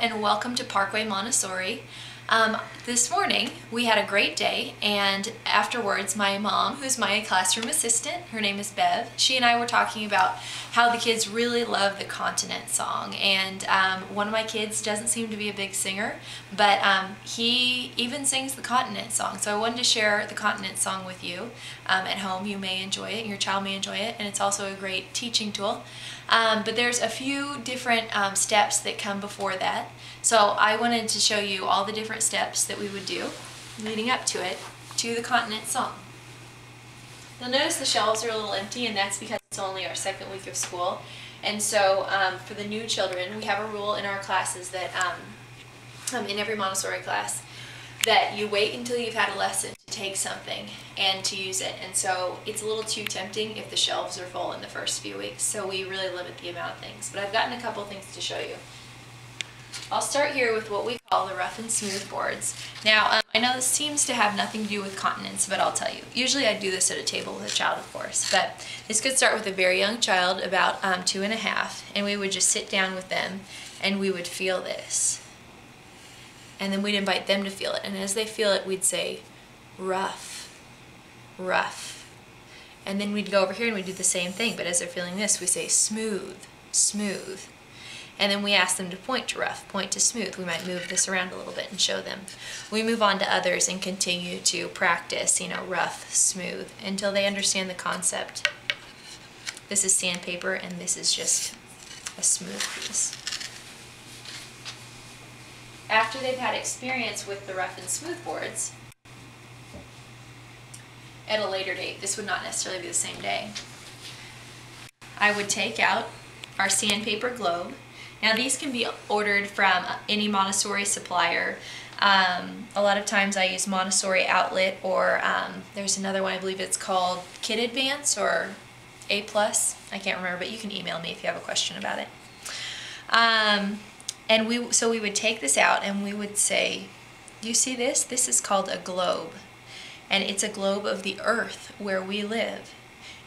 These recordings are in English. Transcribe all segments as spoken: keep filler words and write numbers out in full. and welcome to Parkway Montessori. Um, this morning we had a great day, and afterwards my mom, who's my classroom assistant, her name is Bev, she and I were talking about how the kids really love the continent song. And um, one of my kids doesn't seem to be a big singer, but um, he even sings the continent song. So I wanted to share the continent song with you. Um, at home you may enjoy it, and your child may enjoy it, and it's also a great teaching tool. Um, but there's a few different um, steps that come before that. So I wanted to show you all the different steps that we would do leading up to it, to the continent song. You'll notice the shelves are a little empty, and that's because it's only our second week of school. And so um, for the new children, we have a rule in our classes that, um, um, in every Montessori class, that you wait until you've had a lesson to take something and to use it. And so it's a little too tempting if the shelves are full in the first few weeks, so we really limit the amount of things. But I've gotten a couple things to show you. I'll start here with what we call the rough and smooth boards. Now, um, I know this seems to have nothing to do with continents, but I'll tell you. Usually I do this at a table with a child, of course, but this could start with a very young child, about um, two and a half, and we would just sit down with them, and we would feel this. And then we'd invite them to feel it, and as they feel it, we'd say, rough, rough. And then we'd go over here and we'd do the same thing, but as they're feeling this, we say, smooth, smooth. And then we ask them to point to rough, point to smooth. We might move this around a little bit and show them. We move on to others and continue to practice, you know, rough, smooth, until they understand the concept. This is sandpaper, and this is just a smooth piece. After they've had experience with the rough and smooth boards, at a later date, this would not necessarily be the same day, I would take out our sandpaper globe. Now, these can be ordered from any Montessori supplier. Um, a lot of times I use Montessori Outlet, or um, there's another one, I believe it's called Kid Advance or A Plus. I can't remember, but you can email me if you have a question about it. Um, and we, so we would take this out and we would say, you see this? This is called a globe. And it's a globe of the Earth where we live.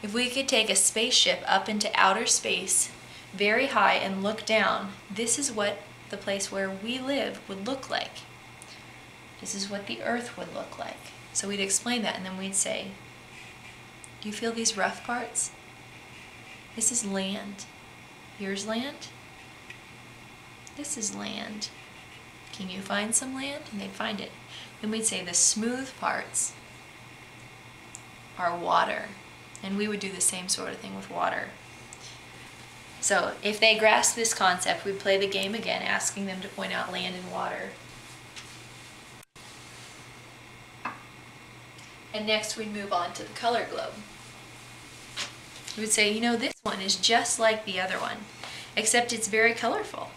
If we could take a spaceship up into outer space, very high, and look down, this is what the place where we live would look like. This is what the Earth would look like. So we'd explain that, and then we'd say, do you feel these rough parts? This is land. Here's land. This is land. Can you find some land? And they'd find it. Then we'd say the smooth parts are water. And we would do the same sort of thing with water. So if they grasp this concept, we play the game again, asking them to point out land and water. And next we move on to the color globe. We would say, you know, this one is just like the other one, except it's very colorful.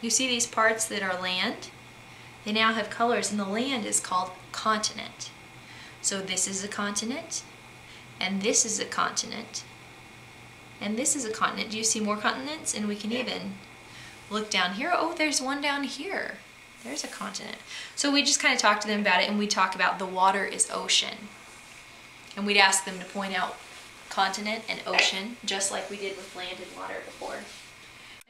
You see these parts that are land? They now have colors, and the land is called continent. So this is a continent, and this is a continent, and this is a continent. Do you see more continents? And we can even look down here. Oh, there's one down here. There's a continent. So we just kind of talk to them about it, and we talk about the water is ocean. And we'd ask them to point out continent and ocean, just like we did with land and water before.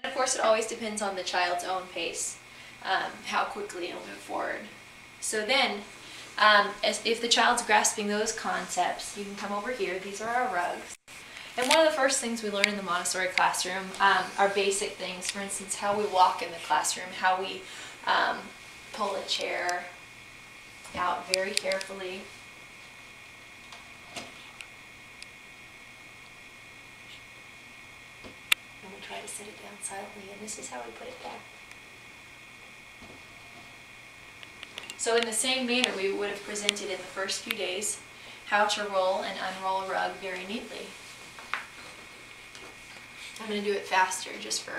And of course, it always depends on the child's own pace, um, how quickly it'll move forward. So then, um, as, if the child's grasping those concepts, you can come over here. These are our rugs. And one of the first things we learn in the Montessori classroom um, are basic things. For instance, how we walk in the classroom, how we um, pull a chair out very carefully. And we try to sit it down silently, and this is how we put it back. So in the same manner we would have presented in the first few days how to roll and unroll a rug very neatly. I'm going to do it faster just for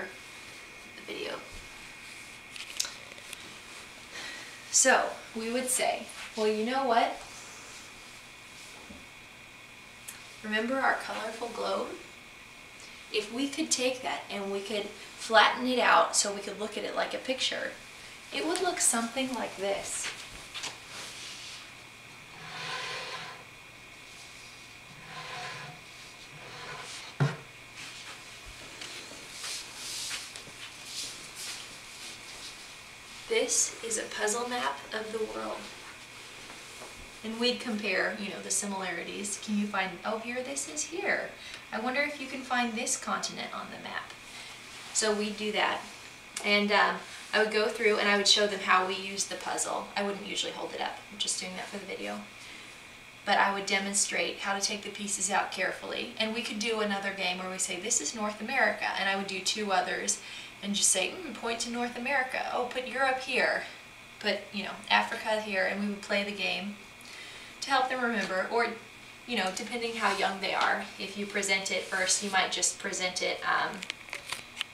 the video. So we would say, well, you know what? Remember our colorful globe? If we could take that and we could flatten it out so we could look at it like a picture, it would look something like this. This is a puzzle map of the world. And we'd compare, you know, the similarities. Can you find, oh, here this is here. I wonder if you can find this continent on the map. So we'd do that. And um, I would go through and I would show them how we use the puzzle. I wouldn't usually hold it up. I'm just doing that for the video. But I would demonstrate how to take the pieces out carefully. And we could do another game where we say, this is North America. And I would do two others and just say, mm, point to North America. Oh, put Europe here. Put, you know, Africa here. And we would play the game to help them remember, or, you know, depending how young they are. If you present it first, you might just present it um,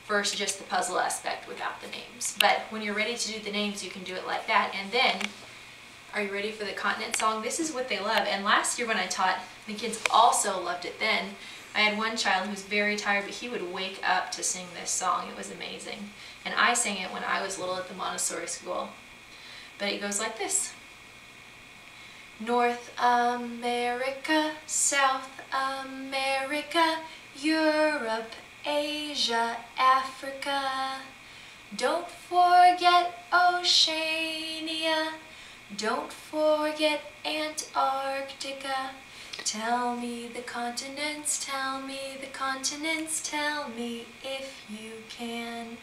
first, just the puzzle aspect without the names. But when you're ready to do the names, you can do it like that. And then, are you ready for the continent song? This is what they love. And last year when I taught, the kids also loved it then. I had one child who was very tired, but he would wake up to sing this song. It was amazing. And I sang it when I was little at the Montessori school. But it goes like this. North America, South America, Europe, Asia, Africa. Don't forget Oceania. Don't forget Antarctica. Tell me the continents, tell me the continents, tell me if you can.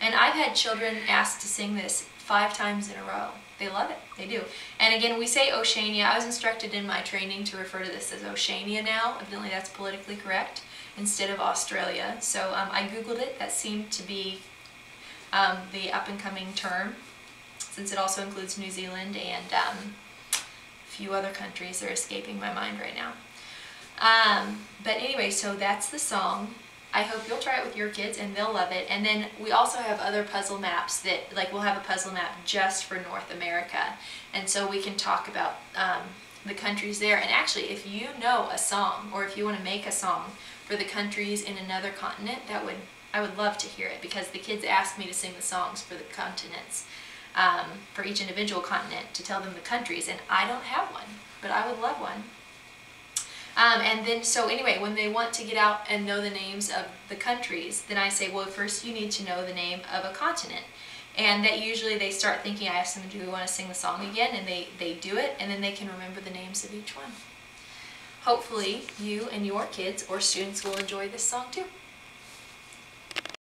And I've had children asked to sing this five times in a row. They love it. They do. And again, we say Oceania. I was instructed in my training to refer to this as Oceania now. Evidently that's politically correct instead of Australia. So um, I Googled it. That seemed to be um, the up-and-coming term, since it also includes New Zealand and um, a few other countries that are escaping my mind right now. Um, but anyway, so that's the song. I hope you'll try it with your kids and they'll love it. And then we also have other puzzle maps that, like, we'll have a puzzle map just for North America. And so we can talk about um, the countries there. And actually, if you know a song, or if you want to make a song for the countries in another continent, that would I would love to hear it, because the kids asked me to sing the songs for the continents. Um, for each individual continent, to tell them the countries, and I don't have one, but I would love one. Um, and then, so anyway, when they want to get out and know the names of the countries, then I say, well, first you need to know the name of a continent. And that usually they start thinking, I ask them, do we want to sing the song again? And they, they do it, and then they can remember the names of each one. Hopefully, you and your kids or students will enjoy this song too.